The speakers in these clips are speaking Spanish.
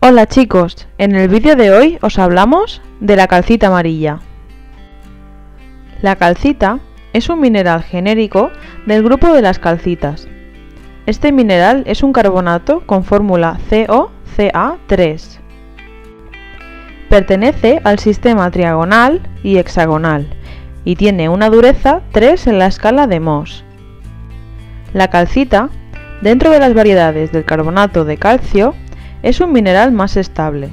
Hola chicos, en el vídeo de hoy os hablamos de la calcita amarilla. La calcita es un mineral genérico del grupo de las calcitas. Este mineral es un carbonato con fórmula CoCa3. Pertenece al sistema trigonal y hexagonal y tiene una dureza 3 en la escala de Mohs. La calcita, dentro de las variedades del carbonato de calcio, es un mineral más estable.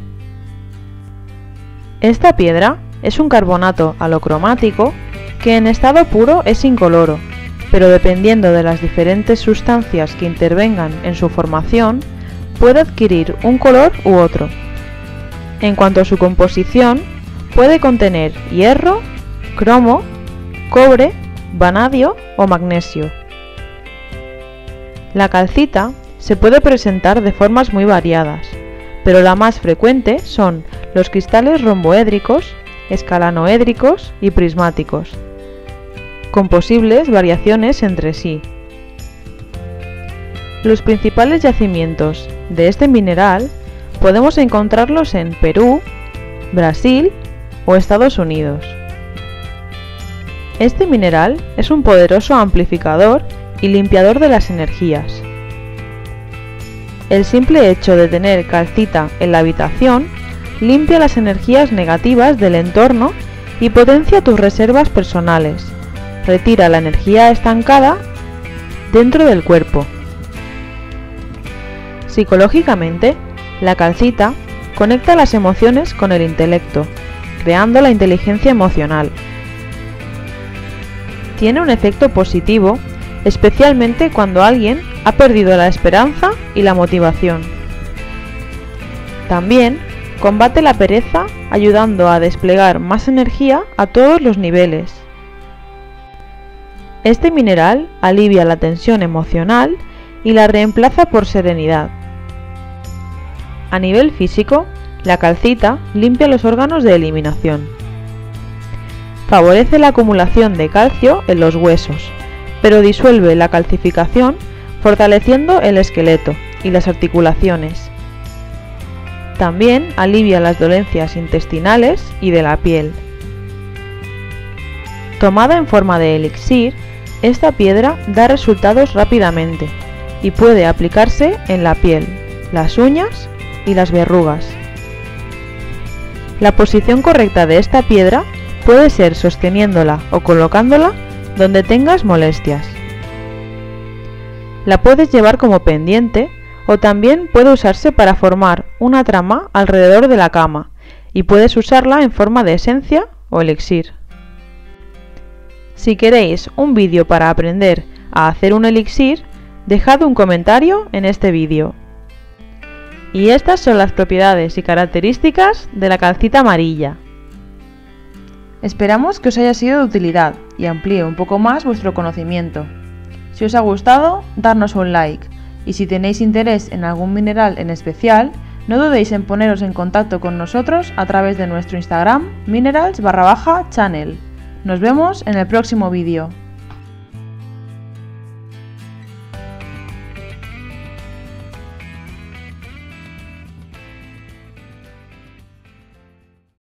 Esta piedra es un carbonato halocromático que en estado puro es incoloro, pero dependiendo de las diferentes sustancias que intervengan en su formación, puede adquirir un color u otro. En cuanto a su composición, puede contener hierro, cromo, cobre, vanadio o magnesio. La calcita se puede presentar de formas muy variadas, pero la más frecuente son los cristales romboédricos, escalanoédricos y prismáticos, con posibles variaciones entre sí. Los principales yacimientos de este mineral podemos encontrarlos en Perú, Brasil o Estados Unidos. Este mineral es un poderoso amplificador y limpiador de las energías. El simple hecho de tener calcita en la habitación limpia las energías negativas del entorno y potencia tus reservas personales, retira la energía estancada dentro del cuerpo. Psicológicamente, la calcita conecta las emociones con el intelecto, creando la inteligencia emocional. Tiene un efecto positivo, especialmente cuando alguien ha perdido la esperanza y la motivación. También combate la pereza ayudando a desplegar más energía a todos los niveles. Este mineral alivia la tensión emocional y la reemplaza por serenidad. A nivel físico, la calcita limpia los órganos de eliminación. Favorece la acumulación de calcio en los huesos, pero disuelve la calcificación fortaleciendo el esqueleto y las articulaciones. También alivia las dolencias intestinales y de la piel. Tomada en forma de elixir, esta piedra da resultados rápidamente y puede aplicarse en la piel, las uñas y las verrugas. La posición correcta de esta piedra puede ser sosteniéndola o colocándola donde tengas molestias. La puedes llevar como pendiente o también puede usarse para formar una trama alrededor de la cama y puedes usarla en forma de esencia o elixir. Si queréis un vídeo para aprender a hacer un elixir, dejad un comentario en este vídeo. Y estas son las propiedades y características de la calcita amarilla. Esperamos que os haya sido de utilidad y amplíe un poco más vuestro conocimiento. Si os ha gustado, darnos un like, y si tenéis interés en algún mineral en especial, no dudéis en poneros en contacto con nosotros a través de nuestro Instagram, minerals_channel. Nos vemos en el próximo vídeo.